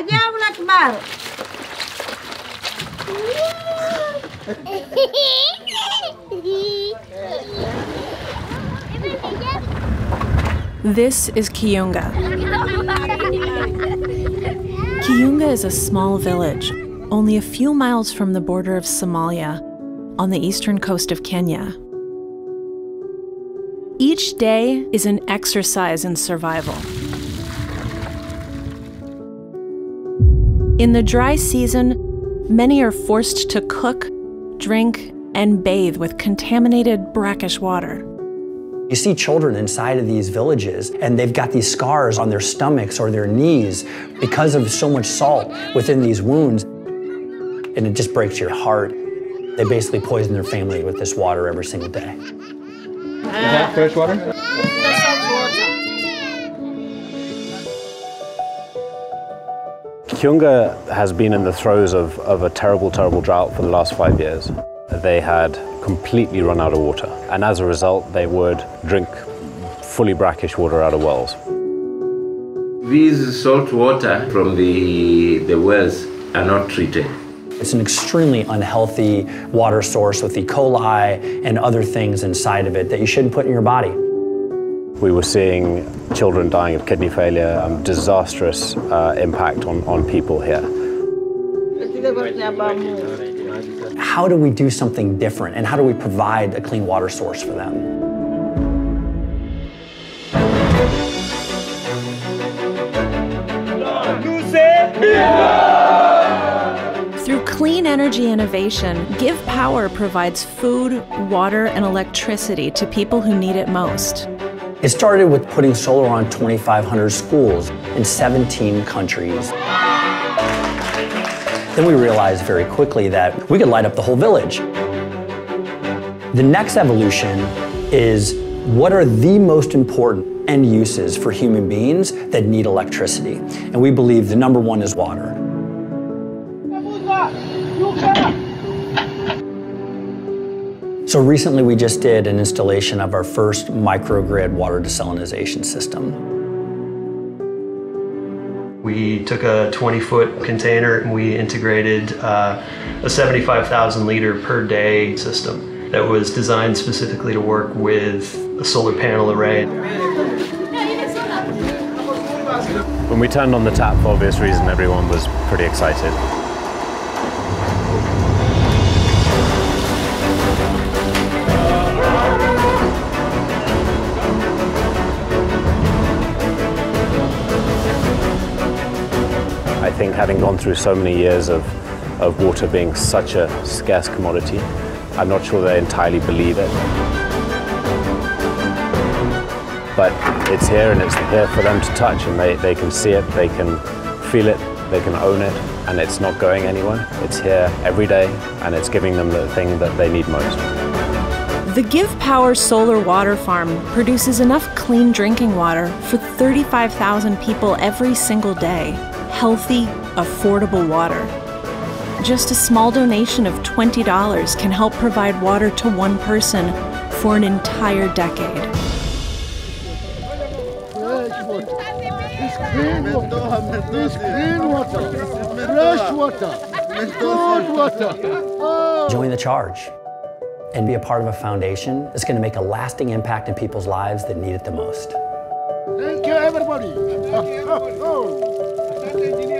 Ajaib lah kemar. This is Kiunga. Kiunga is a small village, only a few miles from the border of Somalia, on the eastern coast of Kenya. Each day is an exercise in survival. In the dry season, many are forced to cook, drink, and bathe with contaminated brackish water. You see children inside of these villages, and they've got these scars on their stomachs or their knees because of so much salt within these wounds. And it just breaks your heart. They basically poison their family with this water every single day. Is that fresh water? Kiunga has been in the throes of a terrible, terrible drought for the last 5 years. They had completely run out of water, and as a result, they would drink fully brackish water out of wells. These salt water from the wells are not treated. It's an extremely unhealthy water source with E. coli and other things inside of it that you shouldn't put in your body. We were seeing children dying of kidney failure, disastrous impact on people here. How do we do something different, and how do we provide a clean water source for them? Through clean energy innovation, GivePower provides food, water, and electricity to people who need it most. It started with putting solar on 2,500 schools in 17 countries. Then we realized very quickly that we could light up the whole village. The next evolution is, what are the most important end uses for human beings that need electricity? And we believe the number one is water. So recently we just did an installation of our first microgrid water desalination system. We took a 20-foot container and we integrated a 75,000 liter per day system that was designed specifically to work with a solar panel array. When we turned on the tap, for obvious reason, everyone was pretty excited. I think having gone through so many years of water being such a scarce commodity, I'm not sure they entirely believe it. But it's here, and it's there for them to touch, and they can see it, they can feel it, they can own it, and it's not going anywhere. It's here every day, and it's giving them the thing that they need most. The GivePower Solar Water Farm produces enough clean drinking water for 35,000 people every single day. Healthy, affordable water. Just a small donation of $20 can help provide water to one person for an entire decade. Join the charge and be a part of a foundation that's going to make a lasting impact in people's lives that need it the most. Thank you, everybody. Thank you, everybody.